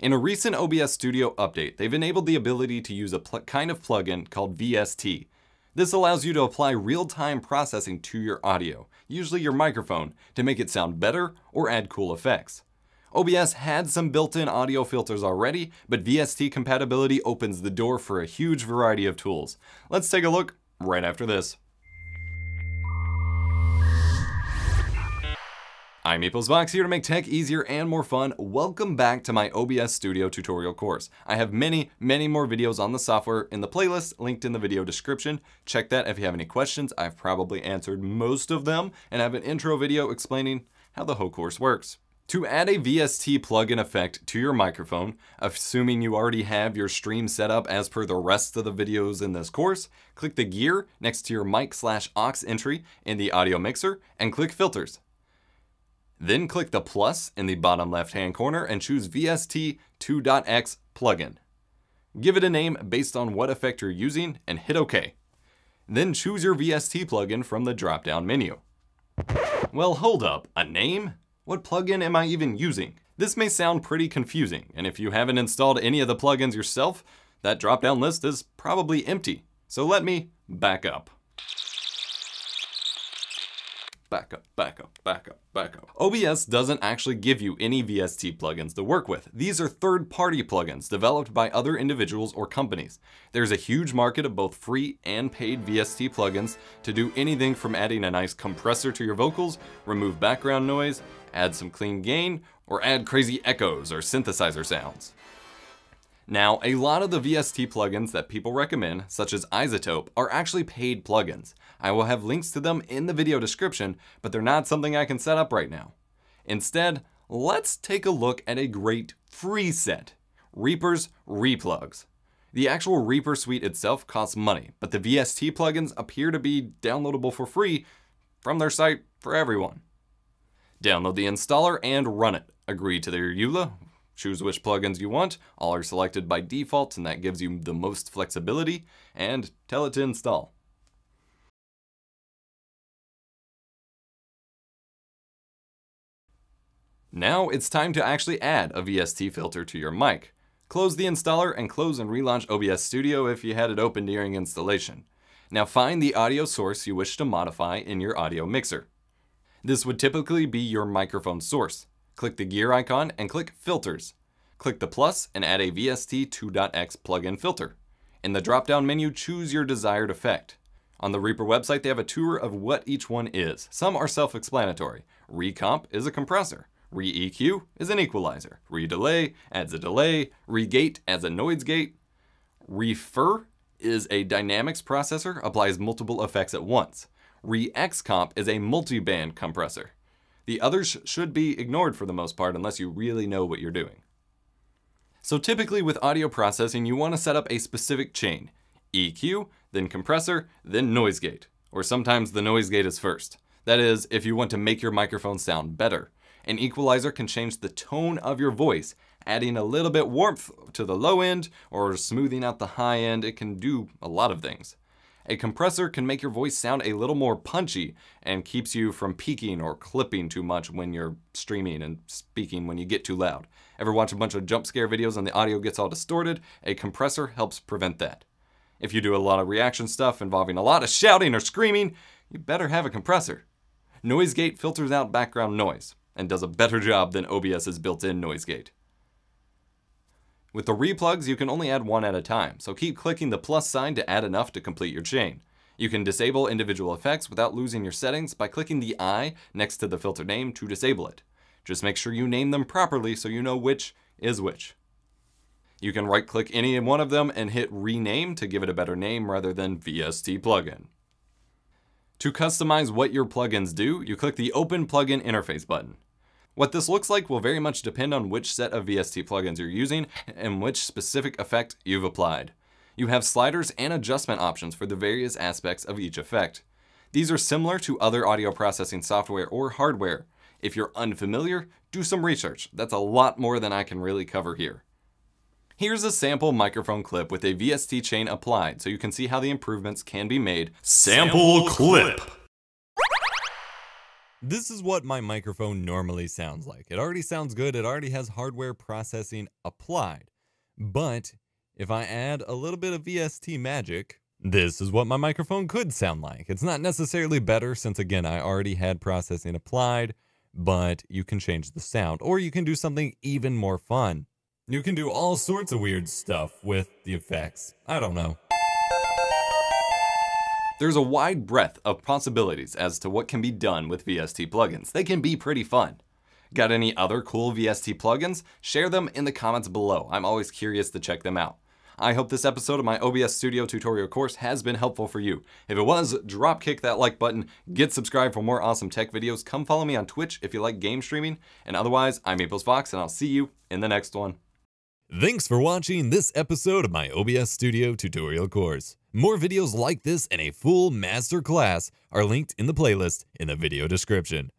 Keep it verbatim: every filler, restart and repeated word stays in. In a recent O B S Studio update, they've enabled the ability to use a kind of plugin called V S T. This allows you to apply real-time processing to your audio, usually your microphone, to make it sound better or add cool effects. O B S had some built-in audio filters already, but V S T compatibility opens the door for a huge variety of tools. Let's take a look right after this. I'm EposVox, here to make tech easier and more fun. Welcome back to my O B S Studio tutorial course. I have many, many more videos on the software in the playlist linked in the video description. Check that if you have any questions. I've probably answered most of them, and I have an intro video explaining how the whole course works. To add a V S T plugin effect to your microphone, assuming you already have your stream set up as per the rest of the videos in this course, click the gear next to your mic slash aux entry in the audio mixer and click filters. Then click the plus in the bottom left-hand corner and choose V S T two dot X plugin. Give it a name based on what effect you're using and hit OK. Then choose your V S T plugin from the drop-down menu. Well, hold up, a name? What plugin am I even using? This may sound pretty confusing, and if you haven't installed any of the plugins yourself, that drop-down list is probably empty. So let me back up. Back up, back up, back up, back up. O B S doesn't actually give you any V S T plugins to work with. These are third-party plugins developed by other individuals or companies. There's a huge market of both free and paid V S T plugins to do anything from adding a nice compressor to your vocals, remove background noise, add some clean gain, or add crazy echoes or synthesizer sounds. Now, a lot of the V S T plugins that people recommend, such as iZotope, are actually paid plugins. I will have links to them in the video description, but they're not something I can set up right now. Instead, let's take a look at a great free set, Reaper's RePlugs. The actual Reaper suite itself costs money, but the V S T plugins appear to be downloadable for free from their site for everyone. Download the installer and run it. Agree to their E U L A. Choose which plugins you want, all are selected by default, and that gives you the most flexibility, and tell it to install. Now it's time to actually add a V S T filter to your mic. Close the installer and close and relaunch O B S Studio if you had it open during installation. Now find the audio source you wish to modify in your audio mixer. This would typically be your microphone source. Click the gear icon and click Filters. Click the plus and add a V S T two dot X plugin filter. In the drop-down menu, choose your desired effect. On the Reaper website, they have a tour of what each one is. Some are self-explanatory. ReComp is a compressor. ReEQ is an equalizer. ReDelay adds a delay. ReGate adds a noise gate. ReFur is a dynamics processor, applies multiple effects at once. ReXcomp is a multi-band compressor. The others should be ignored for the most part unless you really know what you're doing. So typically with audio processing, you want to set up a specific chain. E Q, then compressor, then noise gate. Or sometimes the noise gate is first. That is, if you want to make your microphone sound better. An equalizer can change the tone of your voice, adding a little bit warmth to the low end or smoothing out the high end. It can do a lot of things. A compressor can make your voice sound a little more punchy and keeps you from peaking or clipping too much when you're streaming and speaking when you get too loud. Ever watch a bunch of jump scare videos and the audio gets all distorted? A compressor helps prevent that. If you do a lot of reaction stuff involving a lot of shouting or screaming, you better have a compressor. Noise gate filters out background noise and does a better job than OBS's built-in noise gate. With the RePlugs, you can only add one at a time, so keep clicking the plus sign to add enough to complete your chain. You can disable individual effects without losing your settings by clicking the I next to the filter name to disable it. Just make sure you name them properly so you know which is which. You can right-click any one of them and hit Rename to give it a better name rather than V S T plugin. To customize what your plugins do, you click the Open Plugin Interface button. What this looks like will very much depend on which set of V S T plugins you're using and which specific effect you've applied. You have sliders and adjustment options for the various aspects of each effect. These are similar to other audio processing software or hardware. If you're unfamiliar, do some research. That's a lot more than I can really cover here. Here's a sample microphone clip with a V S T chain applied so you can see how the improvements can be made. Sample, sample clip. clip. This is what my microphone normally sounds like. It already sounds good, it already has hardware processing applied. But if I add a little bit of V S T magic, this is what my microphone could sound like. It's not necessarily better since, again, I already had processing applied, but you can change the sound, or you can do something even more fun. You can do all sorts of weird stuff with the effects. I don't know. There's a wide breadth of possibilities as to what can be done with V S T plugins. They can be pretty fun. Got any other cool V S T plugins? Share them in the comments below. I'm always curious to check them out. I hope this episode of my O B S Studio tutorial course has been helpful for you. If it was, drop kick that like button, get subscribed for more awesome tech videos, come follow me on Twitch if you like game streaming, and otherwise, I'm EposVox and I'll see you in the next one. Thanks for watching this episode of my O B S Studio tutorial course. More videos like this and a full master class are linked in the playlist in the video description.